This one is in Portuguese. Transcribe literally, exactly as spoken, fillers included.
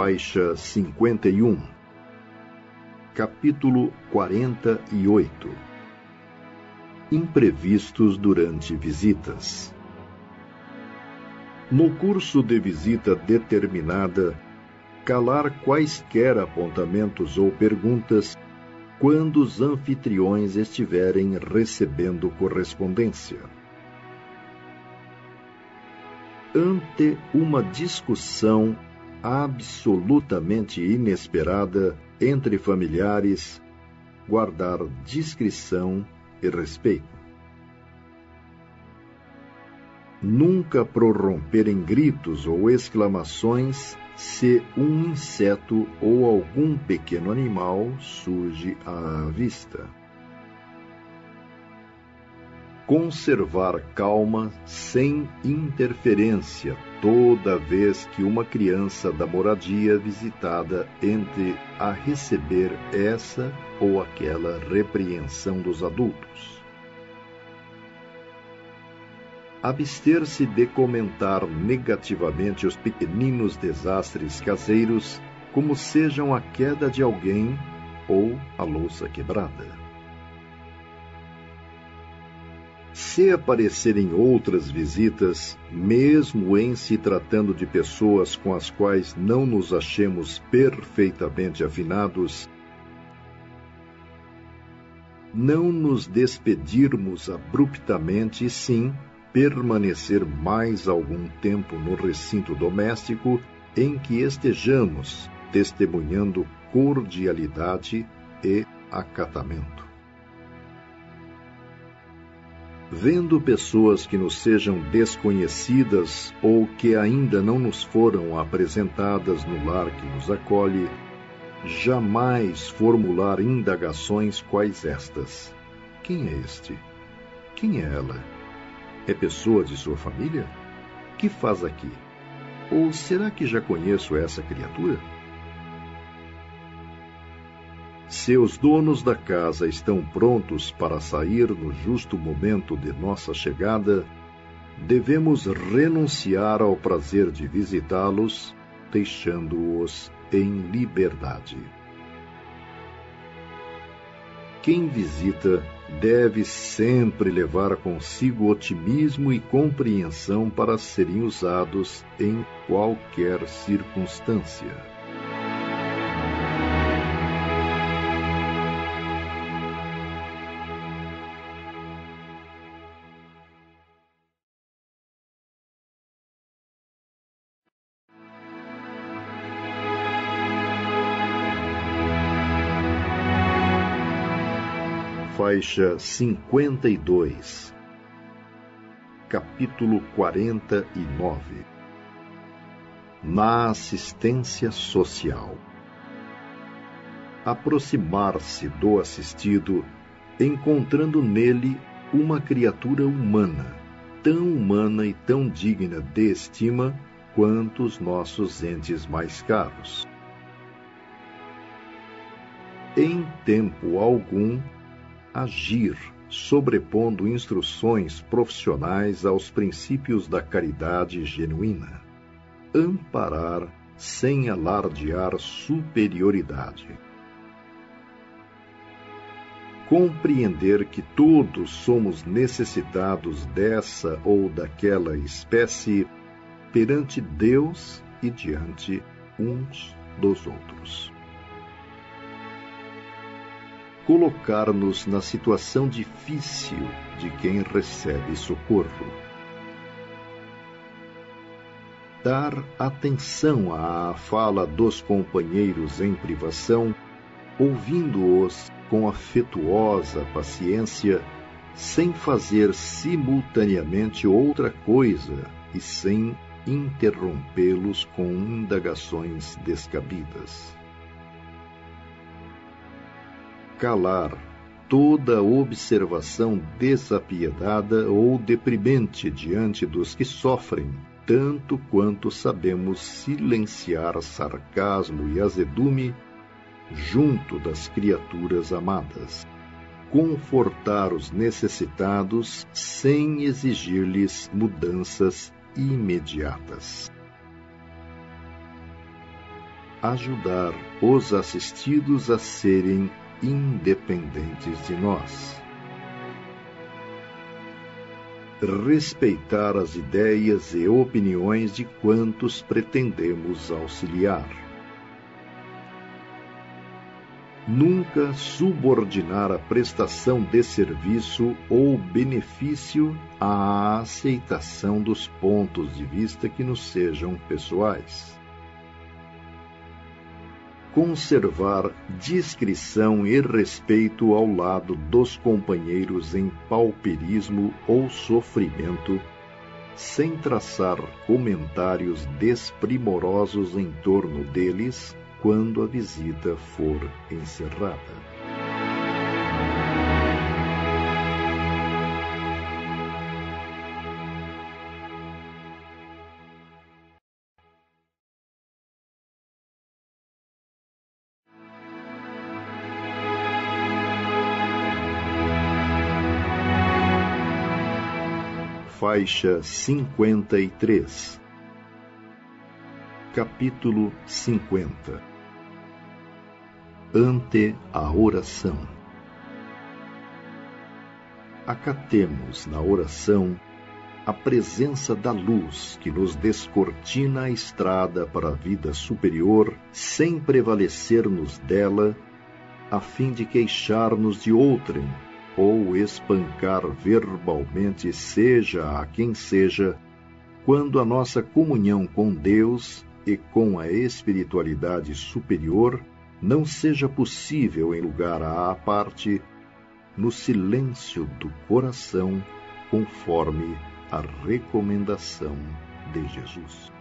faixa cinquenta e um, capítulo quarenta e oito. Imprevistos durante visitas. No curso de visita determinada, calar quaisquer apontamentos ou perguntas quando os anfitriões estiverem recebendo correspondência. Ante uma discussão absolutamente inesperada entre familiares, guardar discrição e respeito. Nunca prorromper em gritos ou exclamações se um inseto ou algum pequeno animal surge à vista. Conservar calma sem interferência toda vez que uma criança da moradia visitada entre a receber essa ou aquela repreensão dos adultos. Abster-se de comentar negativamente os pequeninos desastres caseiros, como sejam a queda de alguém ou a louça quebrada. Se aparecerem outras visitas, mesmo em se tratando de pessoas com as quais não nos achemos perfeitamente afinados, não nos despedirmos abruptamente e sim permanecer mais algum tempo no recinto doméstico em que estejamos, testemunhando cordialidade e acatamento. Vendo pessoas que nos sejam desconhecidas ou que ainda não nos foram apresentadas no lar que nos acolhe, jamais formular indagações quais estas: quem é este? Quem é ela? É pessoa de sua família? Que faz aqui? Ou será que já conheço essa criatura? Se os donos da casa estão prontos para sair no justo momento de nossa chegada, devemos renunciar ao prazer de visitá-los, deixando-os em liberdade. Quem visita deve sempre levar consigo otimismo e compreensão para serem usados em qualquer circunstância. Faixa cinquenta e dois, capítulo quarenta e nove. Na assistência social. Aproximar-se do assistido, encontrando nele uma criatura humana, tão humana e tão digna de estima quanto os nossos entes mais caros. Em tempo algum, agir, sobrepondo instruções profissionais aos princípios da caridade genuína. Amparar sem alardear superioridade. Compreender que todos somos necessitados dessa ou daquela espécie perante Deus e diante uns dos outros. Colocar-nos na situação difícil de quem recebe socorro. Dar atenção à fala dos companheiros em privação, ouvindo-os com afetuosa paciência, sem fazer simultaneamente outra coisa e sem interrompê-los com indagações descabidas. Calar toda observação desapiedada ou deprimente diante dos que sofrem, tanto quanto sabemos silenciar sarcasmo e azedume junto das criaturas amadas. Confortar os necessitados sem exigir-lhes mudanças imediatas. ajudar os assistidos a serem independentes de nós. Respeitar as ideias e opiniões de quantos pretendemos auxiliar. Nunca subordinar a prestação de serviço ou benefício à aceitação dos pontos de vista que nos sejam pessoais. Conservar discrição e respeito ao lado dos companheiros em pauperismo ou sofrimento, sem traçar comentários desprimorosos em torno deles quando a visita for encerrada. Faixa cinquenta e três, capítulo cinquenta. Ante a oração. Acatemos na oração a presença da luz que nos descortina a estrada para a vida superior, sem prevalecer-nos dela, a fim de queixar-nos de outrem ou espancar verbalmente, seja a quem seja, quando a nossa comunhão com Deus e com a espiritualidade superior não seja possível em lugar à parte, no silêncio do coração, conforme a recomendação de Jesus.